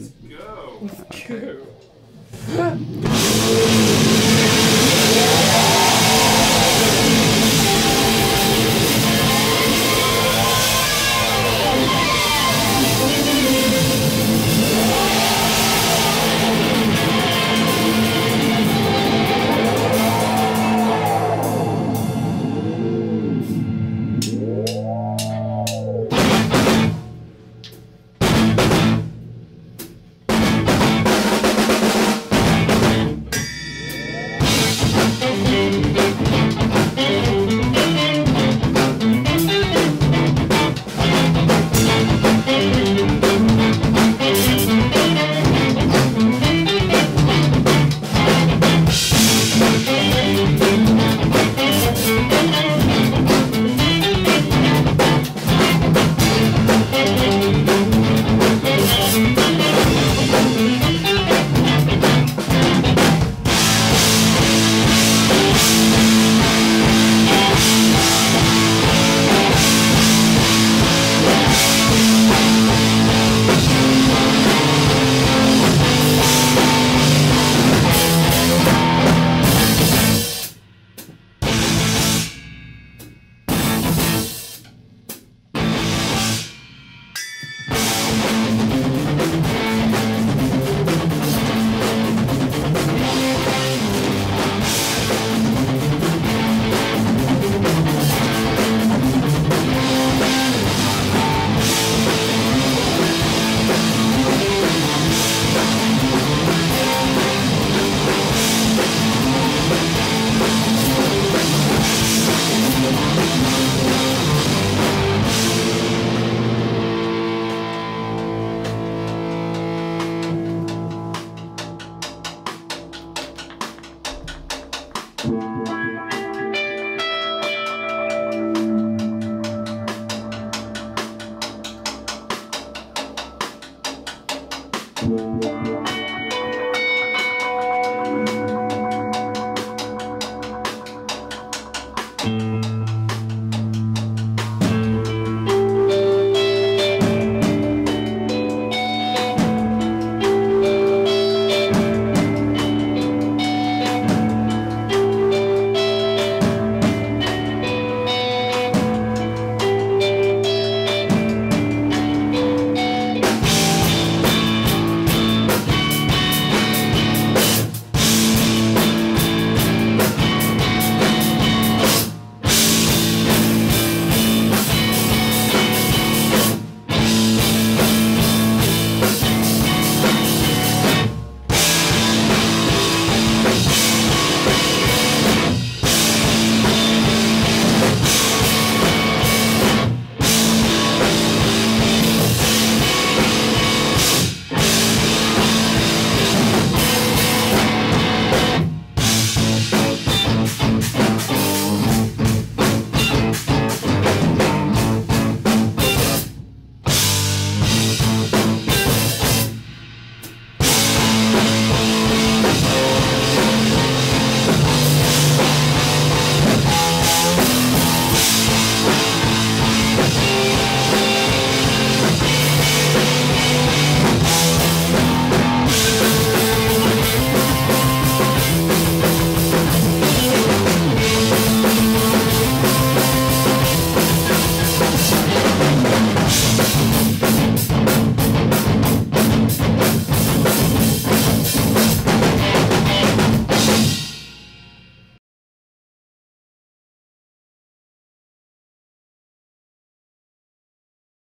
Let's go. Okay.